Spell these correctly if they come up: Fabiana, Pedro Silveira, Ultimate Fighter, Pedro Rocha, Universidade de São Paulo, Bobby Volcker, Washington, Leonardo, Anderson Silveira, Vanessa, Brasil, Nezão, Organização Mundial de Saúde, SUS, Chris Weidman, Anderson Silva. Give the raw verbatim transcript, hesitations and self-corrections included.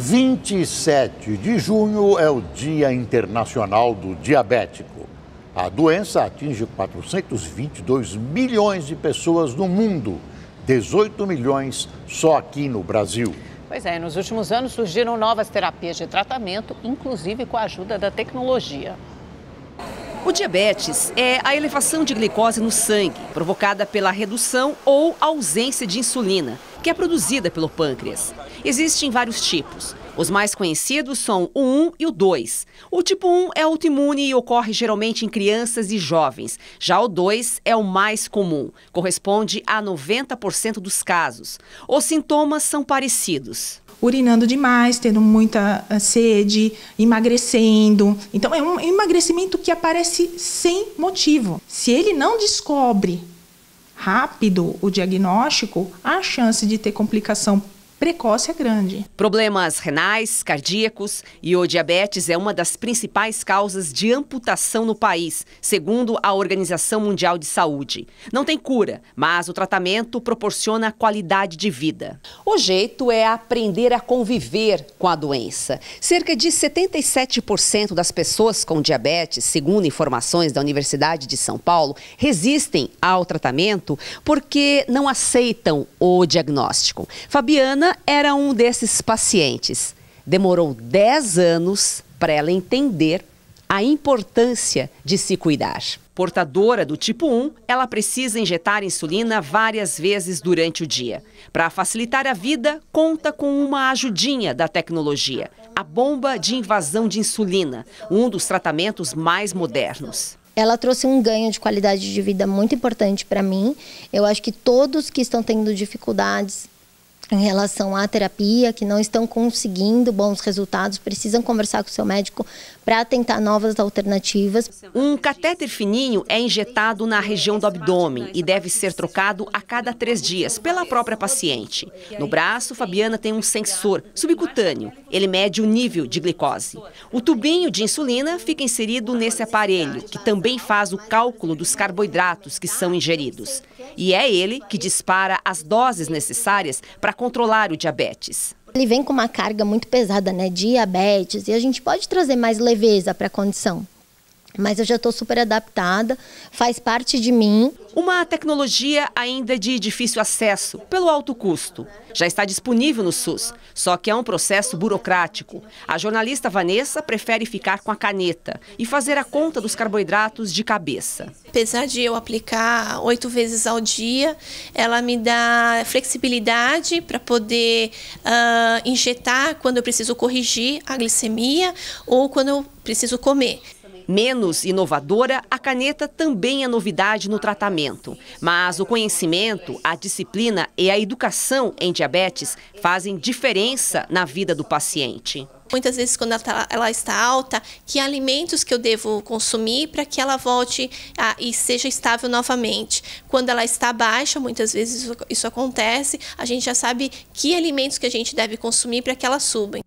vinte e sete de junho é o Dia Internacional do Diabético. A doença atinge quatrocentos e vinte e dois milhões de pessoas no mundo, dezoito milhões só aqui no Brasil. Pois é, nos últimos anos surgiram novas terapias de tratamento, inclusive com a ajuda da tecnologia. O diabetes é a elevação de glicose no sangue, provocada pela redução ou ausência de insulina, que é produzida pelo pâncreas. Existem vários tipos. Os mais conhecidos são o um e o dois. O tipo um é autoimune e ocorre geralmente em crianças e jovens. Já o dois é o mais comum, corresponde a noventa por cento dos casos. Os sintomas são parecidos. Urinando demais, tendo muita sede, emagrecendo. Então é um emagrecimento que aparece sem motivo. Se ele não descobre rápido o diagnóstico, a chance de ter complicação precoce é grande. Problemas renais, cardíacos e o diabetes é uma das principais causas de amputação no país, segundo a Organização Mundial de Saúde. Não tem cura, mas o tratamento proporciona qualidade de vida. O jeito é aprender a conviver com a doença. Cerca de setenta e sete por cento das pessoas com diabetes, segundo informações da Universidade de São Paulo, resistem ao tratamento porque não aceitam o diagnóstico. Fabiana era um desses pacientes. Demorou dez anos para ela entender a importância de se cuidar. Portadora do tipo um, ela precisa injetar insulina várias vezes durante o dia. Para facilitar a vida, conta com uma ajudinha da tecnologia, a bomba de invasão de insulina, um dos tratamentos mais modernos. Ela trouxe um ganho de qualidade de vida muito importante para mim. Eu acho que todos que estão tendo dificuldades em relação à terapia, que não estão conseguindo bons resultados, precisam conversar com o seu médico para tentar novas alternativas. Um catéter fininho é injetado na região do abdômen e deve ser trocado a cada três dias pela própria paciente. No braço, Fabiana tem um sensor subcutâneo. Ele mede o nível de glicose. O tubinho de insulina fica inserido nesse aparelho, que também faz o cálculo dos carboidratos que são ingeridos. E é ele que dispara as doses necessárias para controlar o diabetes. Ele vem com uma carga muito pesada, né? Diabetes, e a gente pode trazer mais leveza para a condição. Mas eu já estou super adaptada, faz parte de mim. Uma tecnologia ainda de difícil acesso, pelo alto custo. Já está disponível no SUS, só que é um processo burocrático. A jornalista Vanessa prefere ficar com a caneta e fazer a conta dos carboidratos de cabeça. Apesar de eu aplicar oito vezes ao dia, ela me dá flexibilidade para poder uh, injetar quando eu preciso corrigir a glicemia ou quando eu preciso comer. Menos inovadora, a caneta também é novidade no tratamento. Mas o conhecimento, a disciplina e a educação em diabetes fazem diferença na vida do paciente. Muitas vezes, quando ela, tá, ela está alta, que alimentos que eu devo consumir para que ela volte a, e seja estável novamente. Quando ela está baixa, muitas vezes isso, isso acontece, a gente já sabe que alimentos que a gente deve consumir para que ela suba.